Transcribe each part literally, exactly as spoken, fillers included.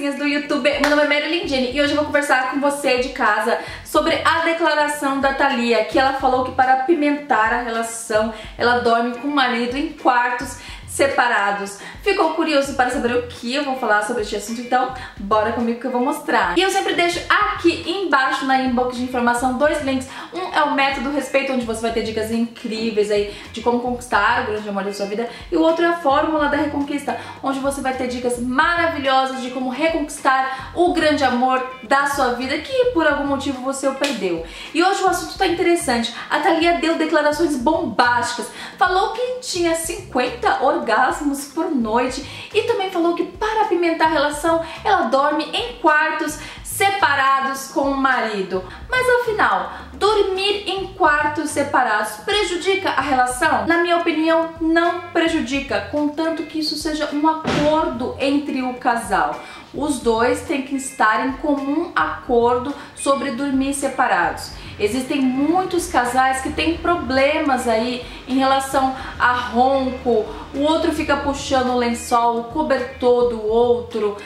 criancinhas do YouTube, meu nome é Marilyn Jane e hoje eu vou conversar com você de casa sobre a declaração da Thalia, que ela falou que para apimentar a relação ela dorme com o marido em quartos separados. Ficou curioso para saber o que eu vou falar sobre este assunto? Então bora comigo que eu vou mostrar. E eu sempre deixo aqui embaixo na inbox de informação dois links. Um é o método respeito, onde você vai ter dicas incríveis aí de como conquistar o grande amor da sua vida, e o outro é a fórmula da reconquista, onde você vai ter dicas maravilhosas de como reconquistar o grande amor da sua vida que por algum motivo você o perdeu. E hoje o assunto tá interessante. A Thalia deu declarações bombásticas, falou que tinha cinquenta horas orgasmos por noite e também falou que para apimentar a relação ela dorme em quartos separados com o marido. Mas afinal, dormir em quartos separados prejudica a relação? Na minha opinião, não prejudica, contanto que isso seja um acordo entre o casal. Os dois têm que estar em comum acordo sobre dormir separados. Existem muitos casais que têm problemas aí em relação a ronco, o outro fica puxando o lençol, o cobertor do outro,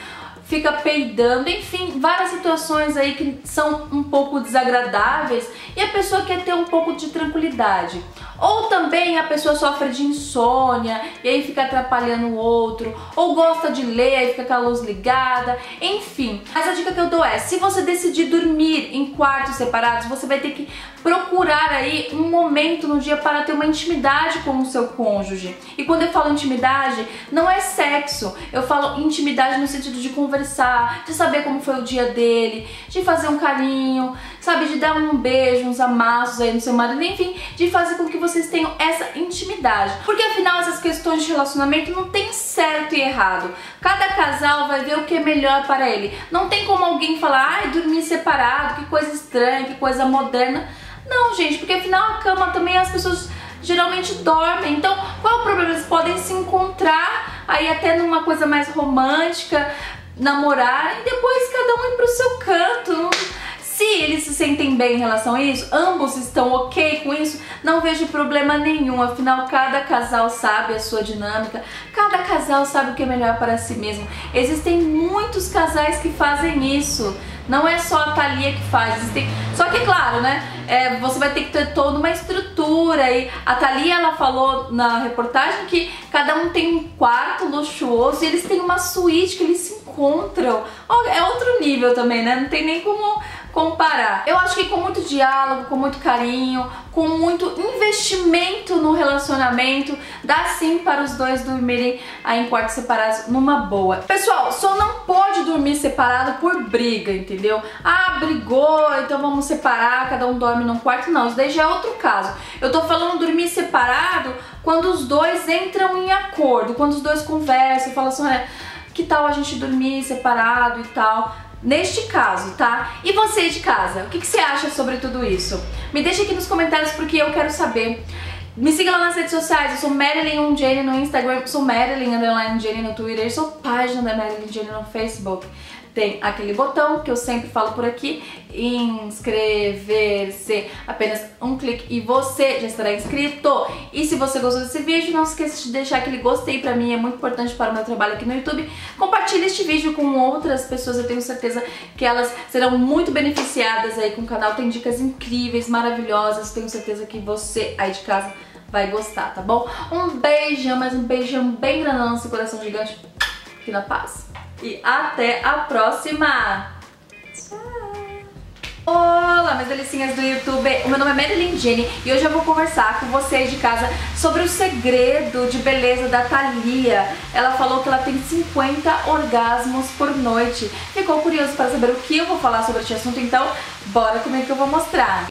fica peidando, enfim, várias situações aí que são um pouco desagradáveis e a pessoa quer ter um pouco de tranquilidade. Ou também a pessoa sofre de insônia e aí fica atrapalhando o outro, ou gosta de ler e fica com a luz ligada, enfim. Mas a dica que eu dou é, se você decidir dormir em quartos separados, você vai ter que procurar aí um momento no dia para ter uma intimidade com o seu cônjuge. E quando eu falo intimidade, não é sexo, eu falo intimidade no sentido de conversar, de saber como foi o dia dele, de fazer um carinho, sabe, de dar um beijo, uns amassos aí no seu marido, enfim, de fazer com que vocês tenham essa intimidade. Porque afinal essas questões de relacionamento não tem certo e errado. Cada casal vai ver o que é melhor para ele. Não tem como alguém falar, ai, dormir separado, que coisa estranha, que coisa moderna. Não, gente, porque afinal a cama também as pessoas geralmente dormem. Então, qual é o problema? Eles podem se encontrar aí até numa coisa mais romântica, namorar e depois cada um ir pro seu canto. Se eles se sentem bem em relação a isso, ambos estão ok com isso, não vejo problema nenhum. Afinal, cada casal sabe a sua dinâmica, cada casal sabe o que é melhor para si mesmo. Existem muitos casais que fazem isso, não é só a Thalia que faz. Existem... Só que, claro, né? É, você vai ter que ter toda uma estrutura. E a Thalia, ela falou na reportagem que cada um tem um quarto luxuoso e eles têm uma suíte que eles se encontram. É outro nível também, né? Não tem nem como comparar. Eu acho que com muito diálogo, com muito carinho, com muito investimento no relacionamento, dá sim para os dois dormirem aí em quartos separados numa boa. Pessoal, só não pode dormir separado por briga, entendeu? Ah, brigou, então vamos separar, cada um dorme num quarto, não, isso daí já é outro caso. Eu tô falando dormir separado quando os dois entram em acordo, quando os dois conversam, falam assim, olha, que tal a gente dormir separado e tal, neste caso, tá? E você de casa, o que, que você acha sobre tudo isso? Me deixa aqui nos comentários porque eu quero saber. Me siga lá nas redes sociais, eu sou Marilyn Jane no Instagram, sou Marilyn Underline Jane no Twitter, sou página da Marilyn Jane no Facebook. Tem aquele botão que eu sempre falo por aqui, inscrever-se, apenas um clique e você já estará inscrito. E se você gostou desse vídeo, não esqueça de deixar aquele gostei pra mim, é muito importante para o meu trabalho aqui no YouTube. Compartilhe este vídeo com outras pessoas, eu tenho certeza que elas serão muito beneficiadas aí com o canal. Tem dicas incríveis, maravilhosas, tenho certeza que você aí de casa vai gostar, tá bom? Um beijão, mas um beijão bem grandão no seu coração gigante, aqui na paz. E até a próxima! Tchau! Olá, meus delicinhas do YouTube! O meu nome é Marilyn Jane e hoje eu vou conversar com vocês de casa sobre o segredo de beleza da Thalia. Ela falou que ela tem cinquenta orgasmos por noite. Ficou curioso para saber o que eu vou falar sobre este assunto? Então, bora comigo que eu vou mostrar.